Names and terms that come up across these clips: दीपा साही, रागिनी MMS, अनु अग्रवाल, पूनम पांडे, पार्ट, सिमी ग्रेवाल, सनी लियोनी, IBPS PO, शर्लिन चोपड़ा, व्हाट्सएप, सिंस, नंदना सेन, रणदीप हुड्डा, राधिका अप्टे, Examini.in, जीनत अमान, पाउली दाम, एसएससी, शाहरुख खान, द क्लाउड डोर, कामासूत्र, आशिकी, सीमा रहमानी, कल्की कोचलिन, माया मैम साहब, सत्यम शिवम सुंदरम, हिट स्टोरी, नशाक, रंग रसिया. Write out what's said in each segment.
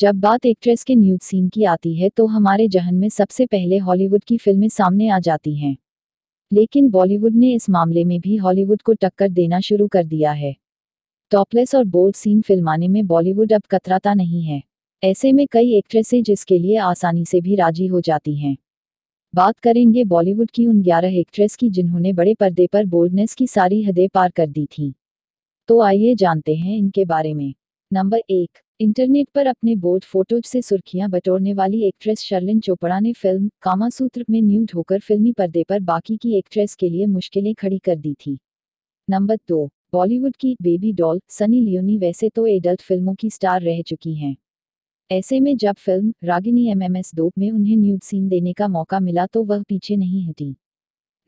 जब बात एक्ट्रेस के न्यूड सीन की आती है तो हमारे जहन में सबसे पहले हॉलीवुड की फिल्में सामने आ जाती हैं, लेकिन बॉलीवुड ने इस मामले में भी हॉलीवुड को टक्कर देना शुरू कर दिया है। टॉपलेस और बोल्ड सीन फिल्माने में बॉलीवुड अब कतराता नहीं है। ऐसे में कई एक्ट्रेसें जिसके लिए आसानी से भी राजी हो जाती हैं। बात करेंगे बॉलीवुड की उन 11 एक्ट्रेस की जिन्होंने बड़े पर्दे पर बोल्डनेस की सारी हदें पार कर दी थीं। तो आइए जानते हैं इनके बारे में। नंबर 1, इंटरनेट पर अपने बोल्ड फोटोज से सुर्खियां बटोरने वाली एक्ट्रेस शर्लिन चोपड़ा ने फिल्म कामासूत्र में न्यूड होकर फिल्मी पर्दे पर बाकी की एक्ट्रेस के लिए मुश्किलें खड़ी कर दी थी। नंबर 2, बॉलीवुड की बेबी डॉल सनी लियोनी वैसे तो एडल्ट फिल्मों की स्टार रह चुकी हैं। ऐसे में जब फिल्म रागिनी MMS में उन्हें न्यूड सीन देने का मौका मिला तो वह पीछे नहीं हटी।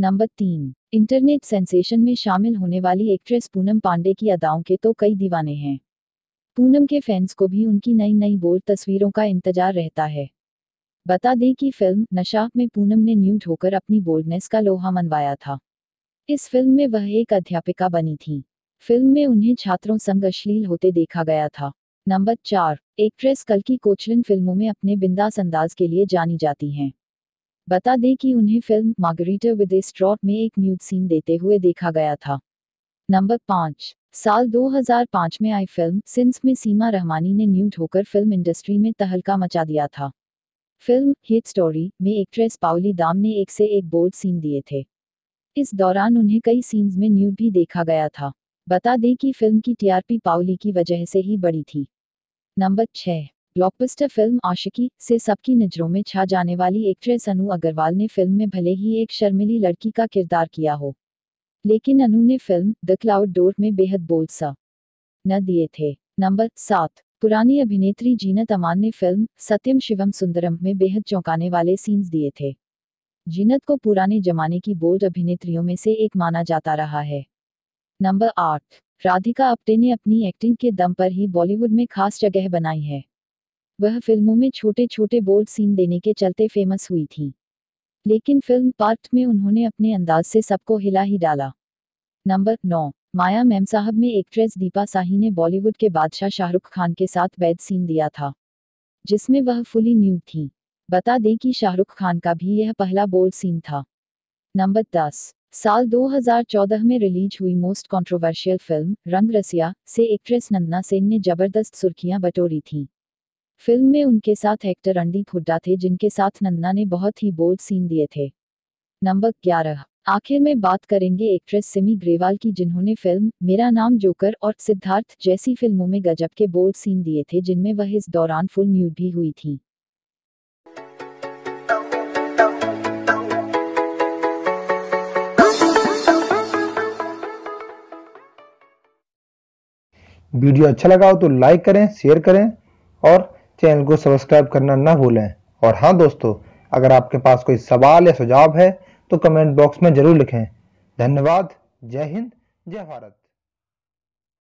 नंबर 3, इंटरनेट सेंसेशन में शामिल होने वाली एक्ट्रेस पूनम पांडे की अदाओं के तो कई दीवाने हैं। पूनम के फैंस को भी उनकी नई नई बोल्ड तस्वीरों का इंतजार रहता है। बता दें कि फिल्म नशाक में पूनम ने न्यूड होकर अपनी बोल्डनेस का लोहा मनवाया था। इस फिल्म में वह एक अध्यापिका बनी थी। फिल्म में उन्हें छात्रों संग अश्लील होते देखा गया था। नंबर 4, एक्ट्रेस कल्की कोचलिन फिल्मों में अपने बिंदास अंदाज के लिए जानी जाती हैं। बता दें कि उन्हें फिल्म मार्गरेटर विद ए स्ट्रॉट में एक न्यूड सीन देते हुए देखा गया था। नंबर 5, साल 2005 में आई फिल्म सिंस में सीमा रहमानी ने न्यूड होकर फिल्म इंडस्ट्री में तहलका मचा दिया था। फिल्म हिट स्टोरी में एक्ट्रेस पाउली दाम ने एक से एक बोल्ड सीन दिए थे। इस दौरान उन्हें कई सीन्स में न्यूड भी देखा गया था। बता दें कि फिल्म की TRP पाउली की वजह से ही बढ़ी थी। नंबर 6, ब्लॉकबस्टर फिल्म आशिकी से सबकी नज़रों में छा जाने वाली एक्ट्रेस अनु अग्रवाल ने फिल्म में भले ही एक शर्मिली लड़की का किरदार किया हो, लेकिन अनु ने फिल्म द क्लाउड डोर में बेहद बोल्ड सा न दिए थे। नंबर 7, पुरानी अभिनेत्री जीनत अमान ने फिल्म सत्यम शिवम सुंदरम में बेहद चौंकाने वाले सीन्स दिए थे। जीनत को पुराने जमाने की बोल्ड अभिनेत्रियों में से एक माना जाता रहा है। नंबर 8, राधिका अप्टे ने अपनी एक्टिंग के दम पर ही बॉलीवुड में खास जगह बनाई है। वह फिल्मों में छोटे छोटे बोल्ड सीन देने के चलते फेमस हुई थी, लेकिन फिल्म पार्ट में उन्होंने अपने अंदाज से सबको हिला ही डाला। नंबर 9, माया मैम साहब में एक्ट्रेस दीपा साही ने बॉलीवुड के बादशाह शाहरुख खान के साथ बेड सीन दिया था, जिसमें वह फुली न्यूड थी। बता दें कि शाहरुख खान का भी यह पहला बोल्ड सीन था। नंबर 10, साल 2014 में रिलीज हुई मोस्ट कंट्रोवर्शियल फिल्म रंग रसिया से एक्ट्रेस नंदना सेन ने जबरदस्त सुर्खियां बटोरी थीं। फिल्म में उनके साथ एक्टर रणदीप हुड्डा थे, जिनके साथ नंदना ने बहुत ही बोल्ड सीन दिए थे। नंबर 11, आखिर में बात करेंगे एक्ट्रेस सिमी ग्रेवाल की, जिन्होंने फिल्म मेरा नाम जोकर और सिद्धार्थ जैसी फिल्मों में गजब के बोल्ड सीन दिए थे, जिनमें वह इस दौरान फुल न्यूड भी हुई थी। वीडियो अच्छा लगा हो तो लाइक करें, शेयर करें और चैनल को सब्सक्राइब करना ना भूलें। और हाँ दोस्तों, अगर आपके पास कोई सवाल या सुझाव है तो कमेंट बॉक्स में ज़रूर लिखें। धन्यवाद। जय हिंद, जय भारत।